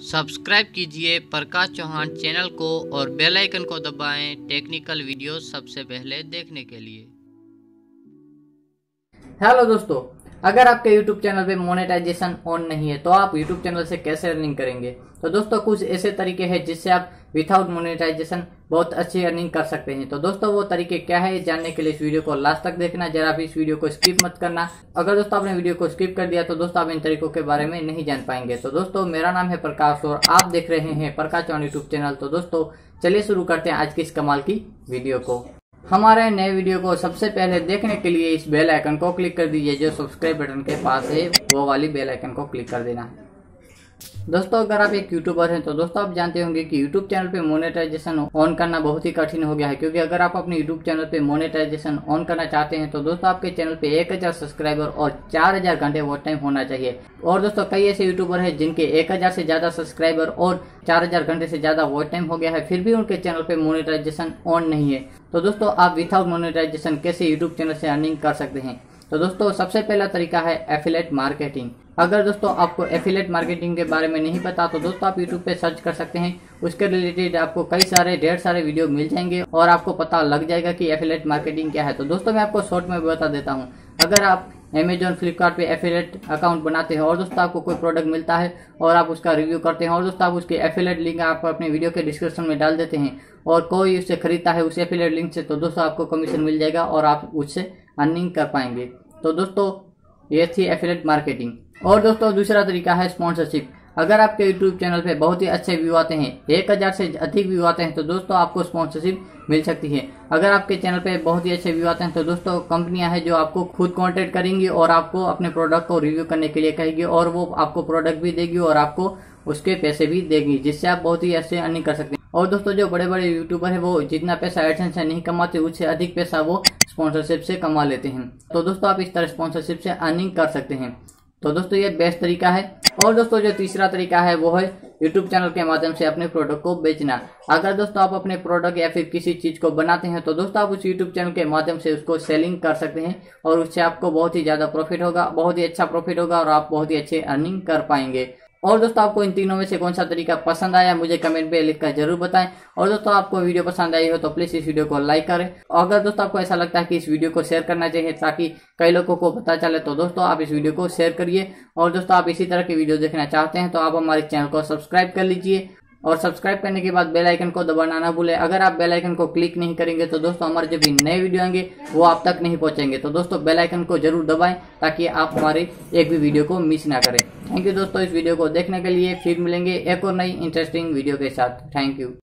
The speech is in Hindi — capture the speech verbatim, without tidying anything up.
सब्सक्राइब कीजिए प्रकाश चौहान चैनल को और बेल आइकन को दबाएं टेक्निकल वीडियो सबसे पहले देखने के लिए। हेलो दोस्तों, अगर आपके YouTube चैनल पे मोनेटाइजेशन ऑन नहीं है तो आप YouTube चैनल से कैसे अर्निंग करेंगे। तो दोस्तों कुछ ऐसे तरीके हैं जिससे आप विथआउट मोनेटाइजेशन बहुत अच्छी अर्निंग कर सकते हैं। तो दोस्तों वो तरीके क्या है जानने के लिए इस वीडियो को लास्ट तक देखना, जरा भी इस वीडियो को स्किप मत करना। अगर दोस्तों आपने वीडियो को स्किप कर दिया तो दोस्तों आप इन तरीकों के बारे में नहीं जान पाएंगे। तो दोस्तों मेरा नाम है प्रकाश और आप देख रहे हैं प्रकाश चौहान यूट्यूब चैनल। तो दोस्तों चलिए शुरू करते हैं आज की इस कमाल की वीडियो को। हमारे नए वीडियो को सबसे पहले देखने के लिए इस बेल आइकन को क्लिक कर दीजिए, जो सब्सक्राइब बटन के पास है वो वाली बेल आइकन को क्लिक कर देना। दोस्तों अगर आप एक यूट्यूबर हैं तो दोस्तों आप जानते होंगे कि यूट्यूब चैनल पे मोनेटाइजेशन ऑन करना बहुत ही कठिन हो गया है, क्योंकि अगर आप अपने यूट्यूब चैनल पे मोनेटाइजेशन ऑन करना चाहते हैं तो दोस्तों आपके चैनल पे एक हजार सब्सक्राइबर और चार हजार घंटे वॉच टाइम होना चाहिए। और दोस्तों कई ऐसे यूट्यूबर हैं जिनके एक हजार से ज्यादा सब्सक्राइबर और चार हजार घंटे से ज्यादा वॉच टाइम हो गया है, फिर भी उनके चैनल पे मोनेटाइजेशन ऑन नहीं है। तो दोस्तों आप विथआउट मोनेटाइजेशन कैसे यूट्यूब चैनल से अर्निंग कर सकते हैं। तो दोस्तों सबसे पहला तरीका है एफिलेट मार्केटिंग। अगर दोस्तों आपको एफिलेट मार्केटिंग के बारे में नहीं पता तो दोस्तों आप YouTube पे सर्च कर सकते हैं, उसके रिलेटेड आपको कई सारे ढेर सारे वीडियो मिल जाएंगे और आपको पता लग जाएगा कि एफिलेट मार्केटिंग क्या है। तो दोस्तों मैं आपको शॉर्ट में बता देता हूँ। अगर आप Amazon, Flipkart पे एफिलेट अकाउंट बनाते हैं और दोस्तों आपको कोई प्रोडक्ट मिलता है और आप उसका रिव्यू करते हैं और दोस्तों आप उसके एफिलेट लिंक आप अपने वीडियो के डिस्क्रिप्शन में डाल देते हैं और कोई उसे खरीदता है उस एफिलेट लिंक से, तो दोस्तों आपको कमीशन मिल जाएगा और आप उससे अर्निंग कर पाएंगे। तो दोस्तों ये थी एफिलेट मार्केटिंग। और दोस्तों दूसरा तरीका है स्पॉन्सरशिप। अगर आपके यूट्यूब चैनल पे बहुत ही अच्छे व्यू आते हैं, एक हजार से अधिक व्यू आते हैं, तो दोस्तों आपको स्पॉन्सरशिप मिल सकती है। अगर आपके चैनल पे बहुत ही अच्छे व्यू आते हैं तो दोस्तों कंपनियां हैं जो आपको खुद कॉन्टेक्ट करेंगी और आपको अपने प्रोडक्ट को रिव्यू करने के लिए कहेगी और वो आपको प्रोडक्ट भी देगी और आपको उसके पैसे भी देगी, जिससे आप बहुत ही अच्छे अर्निंग कर सकते हैं। और दोस्तों जो बड़े बड़े यूट्यूबर है वो जितना पैसा एडसेंस से नहीं कमाते उससे अधिक पैसा वो स्पॉन्सरशिप से कमा लेते हैं। तो दोस्तों आप इस तरह स्पॉन्सरशिप से अर्निंग कर सकते हैं। तो दोस्तों ये बेस्ट तरीका है। और दोस्तों जो तीसरा तरीका है वो है यूट्यूब चैनल के माध्यम से अपने प्रोडक्ट को बेचना। अगर दोस्तों आप अपने प्रोडक्ट या फिर किसी चीज को बनाते हैं तो दोस्तों आप उस यूट्यूब चैनल के माध्यम से उसको सेलिंग कर सकते हैं और उससे आपको बहुत ही ज्यादा प्रॉफिट होगा, बहुत ही अच्छा प्रॉफिट होगा और आप बहुत ही अच्छे अर्निंग कर पाएंगे। और दोस्तों आपको इन तीनों में से कौन सा तरीका पसंद आया मुझे कमेंट पे लिखकर जरूर बताएं। और दोस्तों आपको वीडियो पसंद आई हो तो प्लीज इस वीडियो को लाइक करें। और अगर दोस्तों आपको ऐसा लगता है कि इस वीडियो को शेयर करना चाहिए ताकि कई लोगों को पता चले तो दोस्तों आप इस वीडियो को शेयर करिए। और दोस्तों आप इसी तरह की वीडियो देखना चाहते हैं तो आप हमारे चैनल को सब्सक्राइब कर लीजिए और सब्सक्राइब करने के बाद बेल आइकन को दबाना ना भूलें। अगर आप बेल आइकन को क्लिक नहीं करेंगे तो दोस्तों हमारे जो भी नए वीडियो आएंगे वो आप तक नहीं पहुंचेंगे। तो दोस्तों बेल आइकन को जरूर दबाएं ताकि आप हमारे एक भी वीडियो को मिस ना करें। थैंक यू दोस्तों इस वीडियो को देखने के लिए। फिर मिलेंगे एक और नई इंटरेस्टिंग वीडियो के साथ। Thank you.